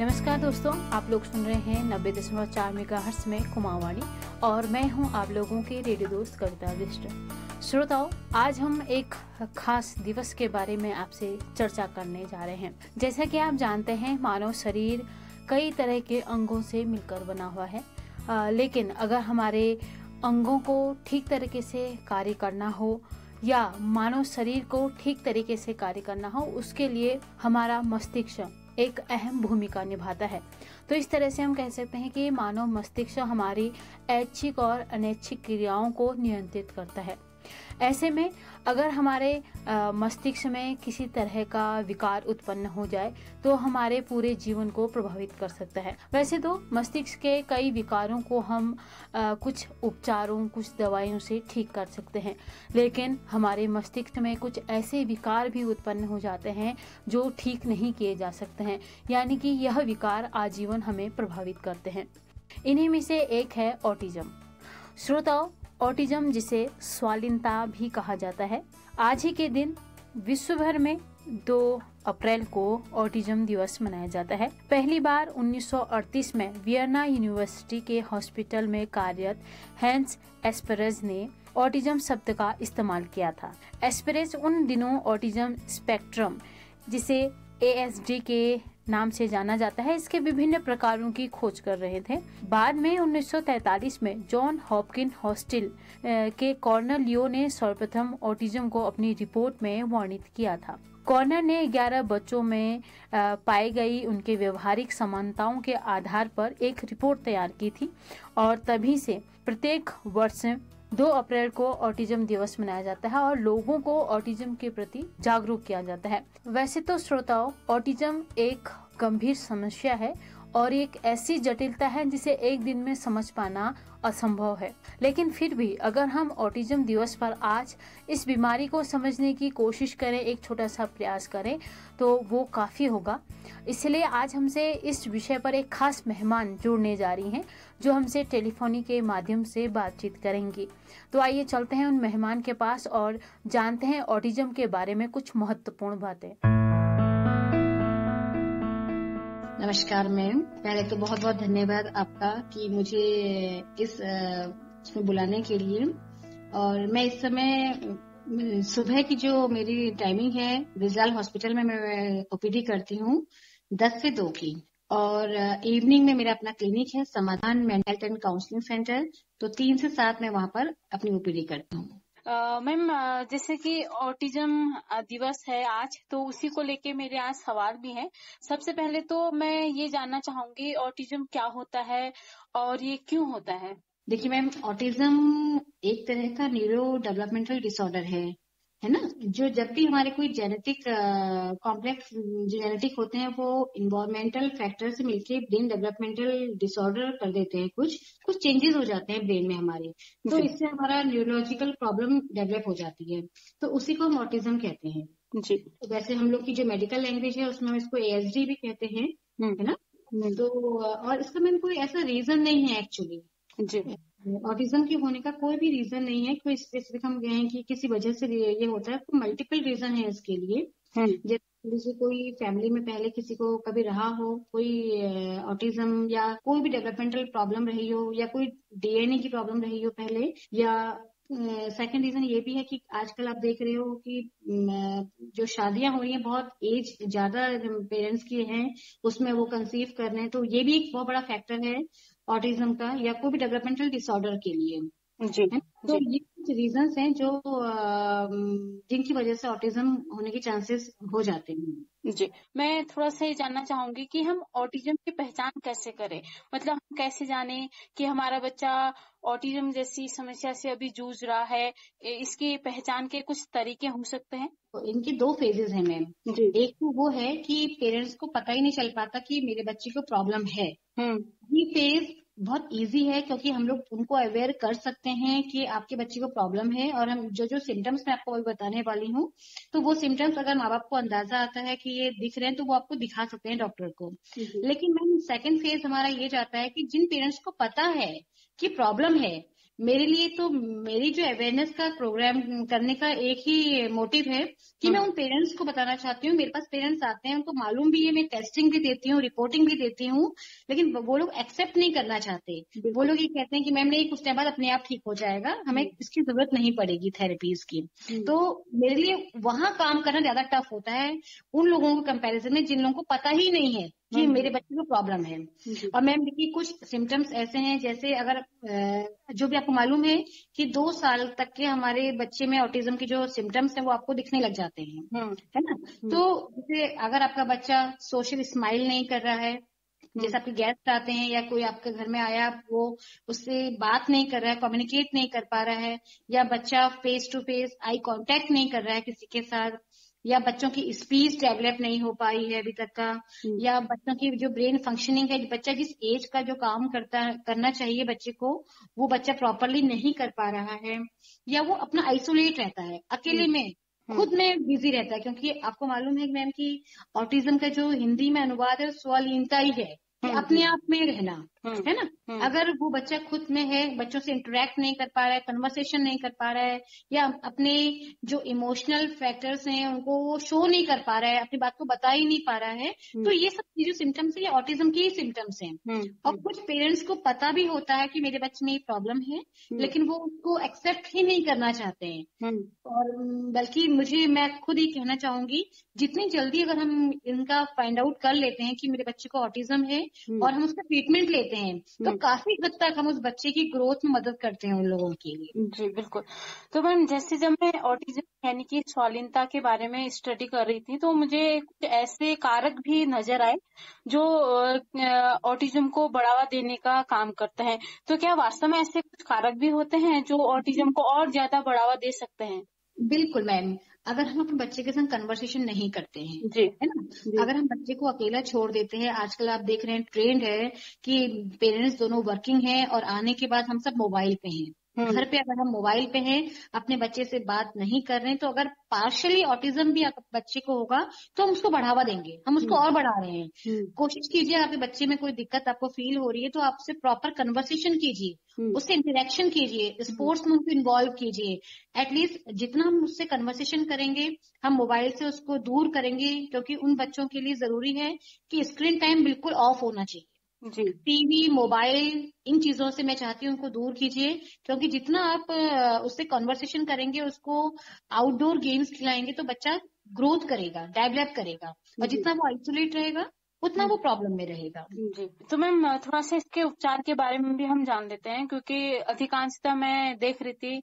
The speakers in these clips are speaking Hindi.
नमस्कार दोस्तों, आप लोग सुन रहे हैं 90.4 मेगाहर्ट्ज में कुमाऊं वाणी और मैं हूं आप लोगों के रेडियो दोस्त कविता बिष्ट। श्रोताओं, आज हम एक खास दिवस के बारे में आपसे चर्चा करने जा रहे हैं। जैसा कि आप जानते हैं, मानव शरीर कई तरह के अंगों से मिलकर बना हुआ है, लेकिन अगर हमारे अंगों को ठीक तरीके से कार्य करना हो या मानव शरीर को ठीक तरीके से कार्य करना हो, उसके लिए हमारा मस्तिष्क एक अहम भूमिका निभाता है। तो इस तरह से हम कह सकते हैं कि मानव मस्तिष्क हमारी ऐच्छिक और अनैच्छिक क्रियाओं को नियंत्रित करता है। ऐसे में अगर हमारे मस्तिष्क में किसी तरह का विकार उत्पन्न हो जाए तो हमारे पूरे जीवन को प्रभावित कर सकता है। वैसे तो मस्तिष्क के कई विकारों को हम कुछ उपचारों, कुछ दवाइयों से ठीक कर सकते हैं, लेकिन हमारे मस्तिष्क में कुछ ऐसे विकार भी उत्पन्न हो जाते हैं जो ठीक नहीं किए जा सकते हैं, यानी कि यह विकार आजीवन हमें प्रभावित करते हैं। इन्हीं में से एक है ऑटिज्म। श्रोताओं, ऑटिज्म जिसे स्वालिनता भी कहा जाता है, आज ही के दिन विश्व भर में 2 अप्रैल को ऑटिज्म दिवस मनाया जाता है। पहली बार 1938 में वियना यूनिवर्सिटी के हॉस्पिटल में कार्यरत हेंस एस्परज ने ऑटिज्म शब्द का इस्तेमाल किया था। एस्परज उन दिनों ऑटिज्म स्पेक्ट्रम, जिसे ASD के नाम से जाना जाता है, इसके विभिन्न प्रकारों की खोज कर रहे थे। बाद में 1943 में जॉन हॉपकिन हॉस्टल के कॉर्नर लियो ने सर्वप्रथम ऑटिज्म को अपनी रिपोर्ट में वर्णित किया था। कॉर्नर ने 11 बच्चों में पाई गई उनके व्यवहारिक समानताओं के आधार पर एक रिपोर्ट तैयार की थी और तभी से प्रत्येक वर्ष 2 अप्रैल को ऑटिज्म दिवस मनाया जाता है और लोगों को ऑटिज्म के प्रति जागरूक किया जाता है। वैसे तो श्रोताओं, ऑटिज्म एक गंभीर समस्या है और एक ऐसी जटिलता है जिसे एक दिन में समझ पाना असंभव है, लेकिन फिर भी अगर हम ऑटिज्म दिवस पर आज इस बीमारी को समझने की कोशिश करें, एक छोटा सा प्रयास करें तो वो काफ़ी होगा। इसलिए आज हमसे इस विषय पर एक खास मेहमान जुड़ने जा रही हैं जो हमसे टेलीफोनी के माध्यम से बातचीत करेंगी। तो आइए चलते हैं उन मेहमान के पास और जानते हैं ऑटिज्म के बारे में कुछ महत्वपूर्ण बातें। नमस्कार मैम, पहले तो बहुत बहुत धन्यवाद आपका कि मुझे इसमें बुलाने के लिए। और मैं इस समय सुबह की जो मेरी टाइमिंग है, ब्रिज लाल हॉस्पिटल में मैं ओपीडी करती हूँ 10 से 2 की, और इवनिंग में मेरा अपना क्लिनिक है समाधान मेडिकल एंड काउंसलिंग सेंटर, तो 3 से 7 मैं वहाँ पर अपनी ओपीडी करती हूँ। मैम, जैसे कि ऑटिज्म दिवस है आज, तो उसी को लेके मेरे आज सवाल भी हैं। सबसे पहले तो मैं ये जानना चाहूंगी, ऑटिज्म क्या होता है और ये क्यों होता है? देखिए मैम, ऑटिज्म एक तरह का न्यूरो डेवलपमेंटल डिसऑर्डर है ना, जो जब भी हमारे कोई जेनेटिक कॉम्प्लेक्स जेनेटिक होते हैं वो इन्वायरमेंटल फैक्टर से मिलकर ब्रेन डेवलपमेंटल डिसऑर्डर कर देते हैं। कुछ चेंजेस हो जाते हैं ब्रेन में हमारे, तो इससे हमारा न्यूरोलॉजिकल प्रॉब्लम डेवलप हो जाती है, तो उसी को हम ऑटिज्म कहते हैं जी। तो वैसे हम लोग की जो मेडिकल लैंग्वेज है उसमें हम इसको ASD भी कहते हैं, है ना। तो और इसका मैम कोई ऐसा रीजन नहीं है एक्चुअली जी, ऑटिज्म के होने का कोई भी रीजन नहीं है, कोई स्पेसिफिक हम कहें कि किसी वजह से ये होता है, तो मल्टीपल रीजन है इसके लिए। जैसे कोई फैमिली में पहले किसी को कभी रहा हो कोई ऑटिज्म, या कोई भी डेवलपमेंटल प्रॉब्लम रही हो, या कोई DNA की प्रॉब्लम रही हो पहले, या सेकेंड रीजन ये भी है कि आजकल आप देख रहे हो कि जो शादियां हो रही हैं बहुत एज ज्यादा पेरेंट्स की हैं, उसमें वो कंसीव कर रहे हैं, तो ये भी एक बहुत बड़ा फैक्टर है ऑटिज्म का, या कोई भी डेवलपमेंटल डिसऑर्डर के लिए जी। तो ये कुछ रीजंस हैं जो जिनकी वजह से ऑटिज्म होने के चांसेस हो जाते हैं जी। मैं थोड़ा सा ये जानना चाहूंगी कि हम ऑटिज्म की पहचान कैसे करें, मतलब हम कैसे जाने कि हमारा बच्चा ऑटिज्म जैसी समस्या से अभी जूझ रहा है, इसकी पहचान के कुछ तरीके हो सकते हैं? तो इनके 2 फेजेस हैं मैम। एक तो वो है कि पेरेंट्स को पता ही नहीं चल पाता कि मेरे बच्चे को प्रॉब्लम है। ये फेज बहुत इजी है क्योंकि हम लोग उनको अवेयर कर सकते हैं कि आपके बच्चे को प्रॉब्लम है, और हम जो जो सिम्टम्स मैं आपको अभी बताने वाली हूँ, तो वो सिम्टम्स अगर माँ बाप को अंदाजा आता है कि ये दिख रहे हैं तो वो आपको दिखा सकते हैं डॉक्टर को। लेकिन मैम सेकंड फेज हमारा ये जाता है कि जिन पेरेंट्स को पता है कि प्रॉब्लम है मेरे लिए तो मेरी जो अवेयरनेस का प्रोग्राम करने का एक ही मोटिव है कि मैं उन पेरेंट्स को बताना चाहती हूँ। मेरे पास पेरेंट्स आते हैं, उनको मालूम भी है, मैं टेस्टिंग भी देती हूँ, रिपोर्टिंग भी देती हूँ, लेकिन वो लोग एक्सेप्ट नहीं करना चाहते। वो लोग ये कहते हैं कि मैम नहीं, कुछ टाइम बाद अपने आप ठीक हो जाएगा, हमें इसकी जरूरत नहीं पड़ेगी थेरेपीज की। तो मेरे लिए वहां काम करना ज्यादा टफ होता है उन लोगों के कंपेरिजन में जिन लोगों को पता ही नहीं है कि मेरे बच्चे को प्रॉब्लम है। और मैम देखिए, कुछ सिम्टम्स ऐसे हैं जैसे अगर जो भी आपको मालूम है कि 2 साल तक के हमारे बच्चे में ऑटिज्म के जो सिम्टम्स हैं वो आपको दिखने लग जाते हैं, है ना। तो जैसे अगर आपका बच्चा सोशल स्माइल नहीं कर रहा है, जैसे आपके गेस्ट आते हैं या कोई आपके घर में आया वो उससे बात नहीं कर रहा है, कम्युनिकेट नहीं कर पा रहा है, या बच्चा face to face eye contact नहीं कर रहा है किसी के साथ, या बच्चों की स्पीच डेवलप नहीं हो पाई है अभी तक का, या बच्चों की जो ब्रेन फंक्शनिंग है, बच्चा जिस एज का जो काम करना चाहिए बच्चे को वो बच्चा प्रॉपरली नहीं कर पा रहा है, या वो अपना आइसोलेट रहता है, अकेले में खुद में बिजी रहता है। क्योंकि आपको मालूम है मैम कि ऑटिज्म का जो हिंदी में अनुवाद है स्वलीनता ही है, अपने आप में रहना, है ना। अगर वो बच्चा खुद में है, बच्चों से इंटरेक्ट नहीं कर पा रहा है, कन्वर्सेशन नहीं कर पा रहा है, या अपने जो इमोशनल फैक्टर्स हैं उनको वो शो नहीं कर पा रहा है, अपनी बात को बता ही नहीं पा रहा है, तो ये सब जो सिम्टम्स है ये ऑटिज्म के ही सिम्टम्स हैं। और कुछ पेरेंट्स को पता भी होता है कि मेरे बच्चे में ये प्रॉब्लम है, लेकिन वो उसको एक्सेप्ट ही नहीं करना चाहते हैं। और बल्कि मैं खुद ही कहना चाहूंगी, जितनी जल्दी अगर हम इनका फाइंड आउट कर लेते हैं कि मेरे बच्चे को ऑटिज्म है और हम उसका ट्रीटमेंट लेते हैं, तो काफी हद तक हम उस बच्चे की ग्रोथ में मदद करते हैं उन लोगों के लिए। जी बिल्कुल। तो मैम जैसे जब मैं ऑटिज्म यानी कि स्वालीनता के बारे में स्टडी कर रही थी तो मुझे कुछ ऐसे कारक भी नजर आए जो ऑटिज्म को बढ़ावा देने का काम करता है। तो क्या वास्तव में ऐसे कुछ कारक भी होते हैं जो ऑटिज्म को और ज्यादा बढ़ावा दे सकते हैं? बिल्कुल मैम, अगर हम अपने बच्चे के साथ कन्वर्सेशन नहीं करते हैं, है ना, अगर हम बच्चे को अकेला छोड़ देते हैं, आजकल आप देख रहे हैं ट्रेंड है कि पेरेंट्स दोनों वर्किंग हैं और आने के बाद हम सब मोबाइल पे हैं। घर पे अगर हम मोबाइल पे हैं, अपने बच्चे से बात नहीं कर रहे हैं, तो अगर पार्शियली ऑटिज्म भी बच्चे को होगा तो हम उसको बढ़ावा देंगे, हम उसको और बढ़ा रहे हैं। कोशिश कीजिए आपके बच्चे में कोई दिक्कत आपको फील हो रही है तो आपसे प्रॉपर कन्वर्सेशन कीजिए, उससे इंटरेक्शन कीजिए, स्पोर्ट्स में उनको इन्वॉल्व कीजिए। एटलीस्ट जितना हम उससे कन्वर्सेशन करेंगे, हम मोबाइल से उसको दूर करेंगे, क्योंकि उन बच्चों के लिए जरूरी है कि स्क्रीन टाइम बिल्कुल ऑफ होना चाहिए। टीवी, मोबाइल, इन चीजों से मैं चाहती हूँ उनको दूर कीजिए, क्योंकि जितना आप उससे कॉन्वर्सेशन करेंगे, उसको आउटडोर गेम्स खिलाएंगे तो बच्चा ग्रोथ करेगा, डेवलप करेगा, और जितना वो आइसोलेट रहेगा उतना वो प्रॉब्लम में रहेगा। जी, तो मैम थोड़ा सा इसके उपचार के बारे में भी हम जान लेते हैं, क्योंकि अधिकांशतः मैं देख रही थी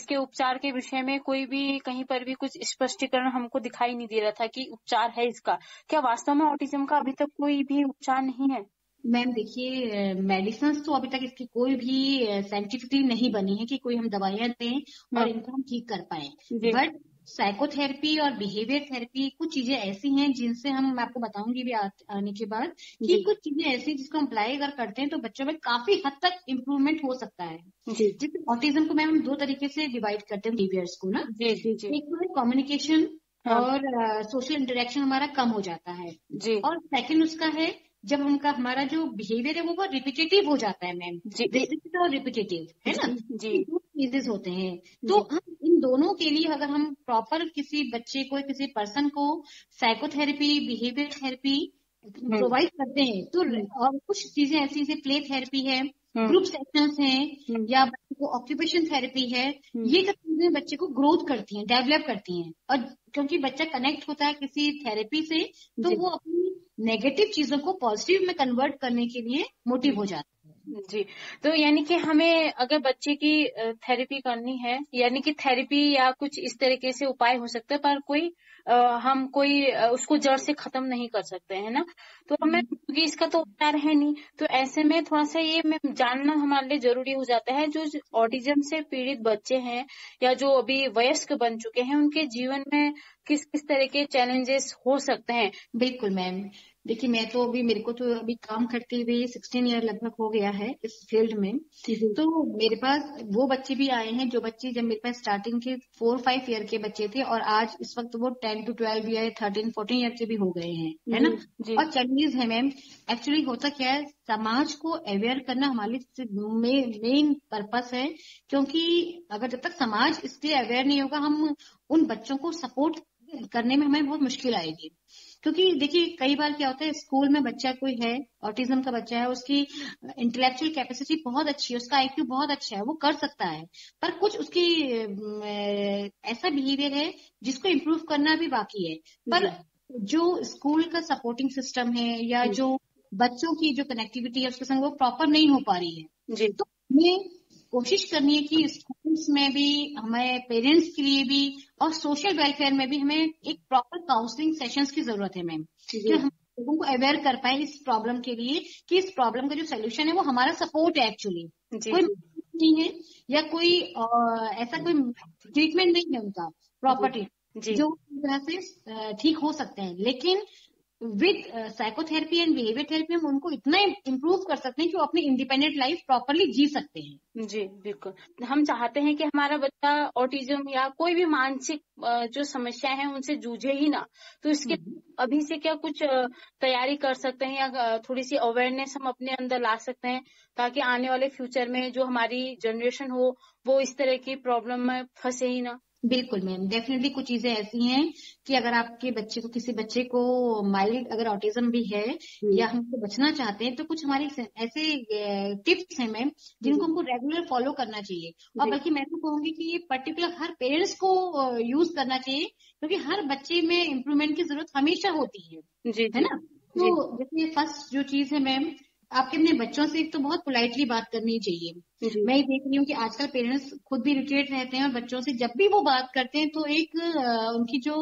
इसके उपचार के विषय में कोई भी कहीं पर भी कुछ स्पष्टीकरण हमको दिखाई नहीं दे रहा था कि उपचार है इसका। क्या वास्तव में ऑटिज्म का अभी तक कोई भी उपचार नहीं है? मैम देखिए, मेडिसिन तो अभी तक इसकी कोई भी साइंटिफिकली नहीं बनी है कि कोई हम दवाइयां दें और इनको हम ठीक कर पाए। बट साइकोथेरेपी और बिहेवियर थेरेपी कुछ चीजें ऐसी हैं जिनसे मैं आपको बताऊंगी भी आने के बाद कि कुछ चीजें ऐसी जिसको हम अप्लाई अगर करते हैं तो बच्चों में काफी हद तक इम्प्रूवमेंट हो सकता है। जैसे ऑटिज्म को मैम हम 2 तरीके से डिवाइड करते हैं बिहेवियर्स को ना। एक तो कम्युनिकेशन और सोशल इंटरेक्शन हमारा कम हो जाता है, और सेकेंड उसका है जब उनका हमारा जो बिहेवियर है वो बहुत रिपीटेटिव हो जाता है मैम, रिपीटेटिव और रिपीटेटिव, है ना, चीजें होते हैं। तो हम इन दोनों के लिए अगर हम प्रॉपर किसी बच्चे को, किसी पर्सन को साइकोथेरेपी, बिहेवियर थेरेपी प्रोवाइड करते हैं तो, और कुछ चीजें ऐसी जैसे प्ले थेरेपी है, ग्रुप सेशंस हैं, या बच्चे को ऑक्यूपेशन थेरेपी है, ये सब चीजें बच्चे को ग्रोथ करती हैं, डेवलप करती हैं। और क्योंकि बच्चा कनेक्ट होता है किसी थेरेपी से तो वो अपनी नेगेटिव चीजों को पॉजिटिव में कन्वर्ट करने के लिए मोटिव हो जाता है। जी, तो यानी कि हमें अगर बच्चे की थेरेपी करनी है, यानी कि थेरेपी या कुछ इस तरीके से उपाय हो सकते हैं, पर कोई हम कोई उसको जड़ से खत्म नहीं कर सकते, है ना। तो हमें, क्योंकि इसका तो उपचार है नहीं, तो ऐसे में थोड़ा सा ये जानना हमारे लिए जरूरी हो जाता है, जो ऑटिज्म से पीड़ित बच्चे हैं या जो अभी वयस्क बन चुके हैं उनके जीवन में किस किस तरह के चैलेंजेस हो सकते हैं। बिल्कुल मैम, देखिए मैं तो अभी मेरे को तो अभी काम करते हुए 16 ईयर लगभग हो गया है इस फील्ड में, तो मेरे पास वो बच्चे भी आए हैं जो बच्चे जब मेरे पास स्टार्टिंग के 4-5 ईयर के बच्चे थे और आज इस वक्त वो 10 to 12 ईयर 13-14 ईयर के भी हो गए हैं, है ना। और चैलेंजेस है मैम, एक्चुअली होता क्या है, समाज को अवेयर करना हमारे मेन पर्पस है, क्योंकि अगर जब तक समाज इससे अवेयर नहीं होगा हम उन बच्चों को सपोर्ट करने में हमें बहुत मुश्किल आएगी। क्योंकि देखिए कई बार क्या होता है, स्कूल में बच्चा कोई है, ऑटिज्म का बच्चा है, उसकी इंटेलेक्चुअल कैपेसिटी बहुत अच्छी है, उसका आईक्यू बहुत अच्छा है, वो कर सकता है, पर कुछ उसकी ऐसा बिहेवियर है जिसको इम्प्रूव करना भी बाकी है। पर जो स्कूल का सपोर्टिंग सिस्टम है या जो बच्चों की जो कनेक्टिविटी है उसके संग वो प्रॉपर नहीं हो पा रही है जी। तो हमें कोशिश करनी है कि स्कूल्स में भी, हमें पेरेंट्स के लिए भी और सोशल वेलफेयर में भी हमें एक प्रॉपर काउंसलिंग सेशंस की जरूरत है मैम, कि हम लोगों को अवेयर कर पाए इस प्रॉब्लम के लिए कि इस प्रॉब्लम का जो सोल्यूशन है वो हमारा सपोर्ट है, एक्चुअली कोई नहीं है या कोई ऐसा कोई ट्रीटमेंट नहीं है उनका, प्रॉपर ट्रीटमेंट जो तरह से ठीक हो सकते हैं। लेकिन with psychotherapy and behaviour therapy हम उनको इतना इम्प्रूव कर सकते हैं कि वो अपनी इंडिपेंडेंट लाइफ प्रॉपरली जी सकते हैं। जी बिल्कुल, हम चाहते हैं कि हमारा बच्चा ऑटिज्म या कोई भी मानसिक जो समस्या है उनसे जूझे ही ना, तो इसके अभी से क्या कुछ तैयारी कर सकते हैं या थोड़ी सी अवेयरनेस हम अपने अंदर ला सकते हैं ताकि आने वाले फ्यूचर में जो हमारी जनरेशन हो वो इस तरह की प्रॉब्लम में फंसे ही ना। बिल्कुल मैम, डेफिनेटली कुछ चीजें ऐसी हैं कि अगर आपके बच्चे को, किसी बच्चे को माइल्ड अगर ऑटिज्म भी है या हमको बचना चाहते हैं, तो कुछ हमारे ऐसे टिप्स हैं मैम जिनको हमको रेगुलर फॉलो करना चाहिए। और बल्कि मैं तो कहूंगी कि ये पर्टिकुलर हर पेरेंट्स को यूज करना चाहिए, क्योंकि हर बच्चे में इम्प्रूवमेंट की जरूरत हमेशा होती है ना। तो जैसे फर्स्ट जो चीज है मैम, आपके अपने बच्चों से एक तो बहुत पोलाइटली बात करनी चाहिए। मैं ये देख रही हूँ कि आजकल पेरेंट्स खुद भी इरिटेट रहते हैं और बच्चों से जब भी वो बात करते हैं तो एक उनकी जो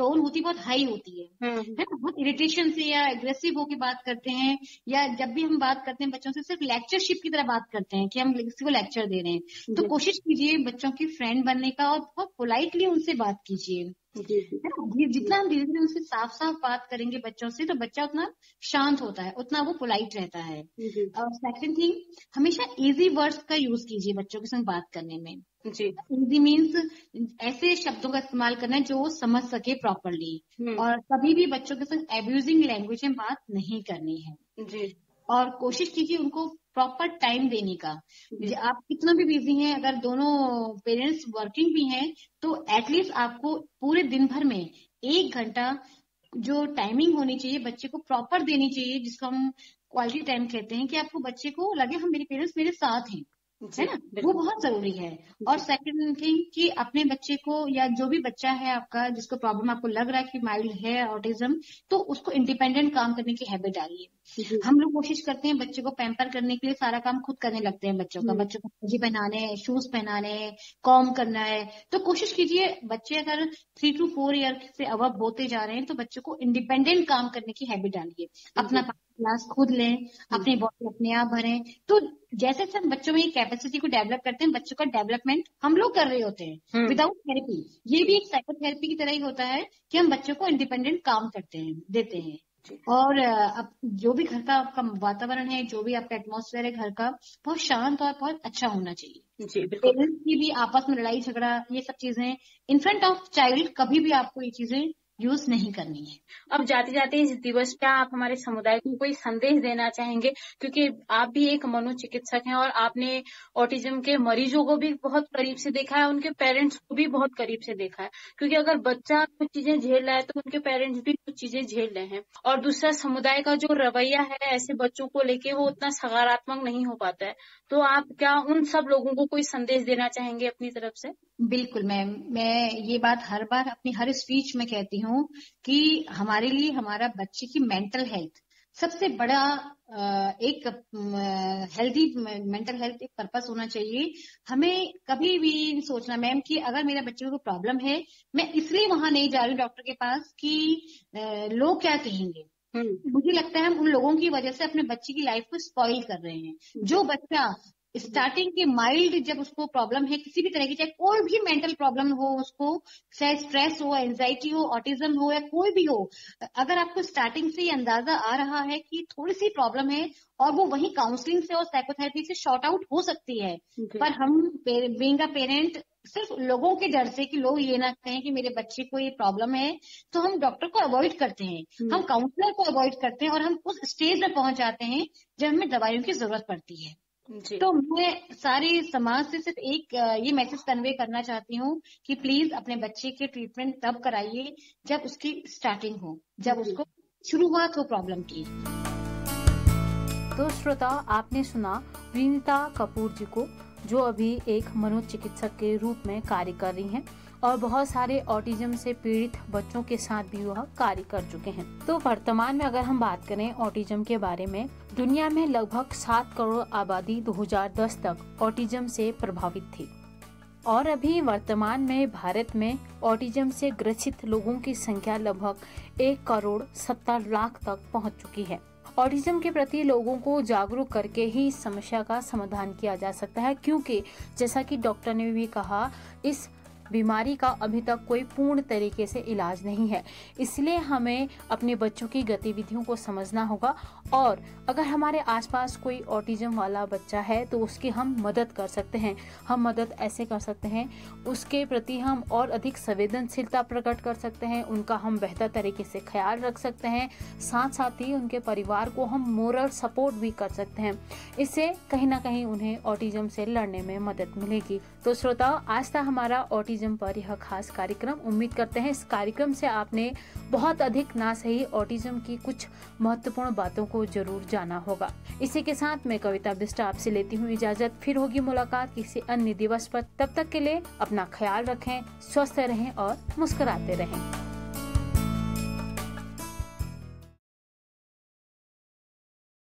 टोन होती है बहुत हाई होती है ना, बहुत इरिटेशन से या एग्रेसिव होके बात करते हैं, या जब भी हम बात करते हैं बच्चों से सिर्फ लेक्चरशिप की तरह बात करते हैं कि हम किसी को लेक्चर दे रहे हैं। तो कोशिश कीजिए बच्चों की फ्रेंड बनने का और बहुत पोलाइटली उनसे बात कीजिए, है ना। जितना हम धीरे धीरे उनसे साफ साफ बात करेंगे बच्चों से, तो बच्चा उतना शांत होता है, उतना वो पोलाइट रहता है। और सेकंड थिंग, हमेशा इजी वर्ड्स का यूज कीजिए बच्चों के संग बात करने में। इजी मीन्स ऐसे शब्दों का इस्तेमाल करना है जो वो समझ सके प्रॉपरली, और कभी भी बच्चों के संग एब्यूजिंग लैंग्वेज में बात नहीं करनी है जी। और कोशिश कीजिए उनको प्रॉपर टाइम देने का। आप कितना भी बिजी हैं, अगर दोनों पेरेंट्स वर्किंग भी हैं, तो एटलीस्ट आपको पूरे दिन भर में 1 घंटा जो टाइमिंग होनी चाहिए बच्चे को प्रॉपर देनी चाहिए, जिसको हम क्वालिटी टाइम कहते हैं, कि आपको बच्चे को लगे हम, मेरे पेरेंट्स मेरे साथ हैं, है ना, वो बहुत जरूरी है। और सेकंड थिंग कि अपने बच्चे को या जो भी बच्चा है आपका जिसको प्रॉब्लम आपको लग रहा है कि माइल्ड है ऑटिज्म, तो उसको इंडिपेंडेंट काम करने की हैबिट डालिए। हम लोग कोशिश करते हैं बच्चे को पैम्पर करने के लिए सारा काम खुद करने लगते हैं, बच्चों को मोजे पहनाने, शूज पहनाने, कॉम करना है। तो कोशिश कीजिए बच्चे अगर 3 to 4 ईयर से अबव होते जा रहे हैं तो बच्चों को इंडिपेंडेंट काम करने की हैबिट डालिए। अपना क्लास खुद लें, अपनी बॉडी अपने आप भरें। तो जैसे हम बच्चों में ये कैपेसिटी को डेवलप करते हैं, बच्चों का डेवलपमेंट हम लोग कर रहे होते हैं विदाउट थेरेपी। ये भी एक साइकोथेरेपी की तरह ही होता है कि हम बच्चों को इंडिपेंडेंट काम करते हैं, देते हैं। और आप जो भी घर का आपका वातावरण है, जो भी आपका एटमॉस्फेयर है घर का, बहुत शांत और बहुत अच्छा होना चाहिए जी। पेरेंट्स की भी आपस में लड़ाई झगड़ा, ये सब चीजें इन फ्रंट ऑफ चाइल्ड कभी भी आपको ये चीजें यूज नहीं करनी है। अब जाते जाते इस दिवस पे आप हमारे समुदाय को कोई संदेश देना चाहेंगे, क्योंकि आप भी एक मनोचिकित्सक हैं और आपने ऑटिज्म के मरीजों को भी बहुत करीब से देखा है, उनके पेरेंट्स को भी बहुत करीब से देखा है, क्योंकि अगर बच्चा कुछ चीजें झेल रहा है तो उनके पेरेंट्स भी कुछ चीजें झेल रहे हैं। और दूसरा, समुदाय का जो रवैया है ऐसे बच्चों को लेके वो उतना सकारात्मक नहीं हो पाता है, तो आप क्या उन सब लोगों को कोई संदेश देना चाहेंगे अपनी तरफ से? बिल्कुल मैम, मैं ये बात हर बार अपनी हर स्पीच में कहती हूँ कि हमारे लिए हमारा बच्चे की मेंटल हेल्थ सबसे बड़ा एक हेल्दी मेंटल हेल्थ एक पर्पस होना चाहिए। हमें कभी भी सोचना मैम कि अगर मेरे बच्चे को प्रॉब्लम है मैं इसलिए वहां नहीं जा रही हूँ डॉक्टर के पास कि लोग क्या कहेंगे। मुझे लगता है हम उन लोगों की वजह से अपने बच्चे की लाइफ को स्पॉइल कर रहे हैं। जो बच्चा स्टार्टिंग के माइल्ड जब उसको प्रॉब्लम है किसी भी तरह की, चाहे कोई भी मेंटल प्रॉब्लम हो उसको, चाहे स्ट्रेस हो, एंजाइटी हो, ऑटिज्म हो या कोई भी हो, अगर आपको स्टार्टिंग से ये अंदाजा आ रहा है कि थोड़ी सी प्रॉब्लम है और वो वही काउंसलिंग से और साइकोथेरेपी से शॉर्ट आउट हो सकती है। पर हम बीइंग अ पेरेंट सिर्फ लोगों के डर से कि लोग ये ना कहें कि मेरे बच्चे को ये प्रॉब्लम है, तो हम डॉक्टर को अवॉइड करते हैं, हम काउंसलर को अवॉइड करते हैं और हम उस स्टेज पर पहुंच जाते हैं जब हमें दवाइयों की जरूरत पड़ती है। तो मैं सारे समाज से सिर्फ एक ये मैसेज कन्वे करना चाहती हूँ कि प्लीज अपने बच्चे के ट्रीटमेंट तब कराइए जब उसकी स्टार्टिंग हो, जब उसको शुरुआत हो प्रॉब्लम की। तो श्रोता, आपने सुना विनीता कपूर जी को, जो अभी एक मनोचिकित्सक के रूप में कार्य कर रही हैं और बहुत सारे ऑटिज्म से पीड़ित बच्चों के साथ भी वह कार्य कर चुके हैं। तो वर्तमान में अगर हम बात करें ऑटिज्म के बारे में, दुनिया में लगभग 7 करोड़ आबादी 2010 तक ऑटिज्म से प्रभावित थी और अभी वर्तमान में भारत में ऑटिज्म से ग्रसित लोगों की संख्या लगभग 1 करोड़ 70 लाख तक पहुँच चुकी है। ऑटिज्म के प्रति लोगों को जागरूक करके ही इस समस्या का समाधान किया जा सकता है, क्योंकि जैसा कि डॉक्टर ने भी कहा, इस बीमारी का अभी तक कोई पूर्ण तरीके से इलाज नहीं है। इसलिए हमें अपने बच्चों की गतिविधियों को समझना होगा और अगर हमारे आसपास कोई ऑटिज्म वाला बच्चा है तो उसकी हम मदद कर सकते हैं। हम मदद ऐसे कर सकते हैं, उसके प्रति हम और अधिक संवेदनशीलता प्रकट कर सकते हैं, उनका हम बेहतर तरीके से ख्याल रख सकते हैं, साथ साथ ही उनके परिवार को हम मोरल सपोर्ट भी कर सकते हैं। इससे कहीं ना कहीं उन्हें ऑटिज्म से लड़ने में मदद मिलेगी। तो श्रोताओं, आज तक हमारा ऑटिज्म पर यह खास कार्यक्रम, उम्मीद करते हैं इस कार्यक्रम से आपने बहुत अधिक ना सही ऑटिज्म की कुछ महत्वपूर्ण बातों को जरूर जाना होगा। इसी के साथ मैं कविता बिष्ट आपसे लेती हूँ इजाजत। फिर होगी मुलाकात किसी अन्य दिवस पर, तब तक के लिए अपना ख्याल रखें, स्वस्थ रहें और मुस्कुराते रहें।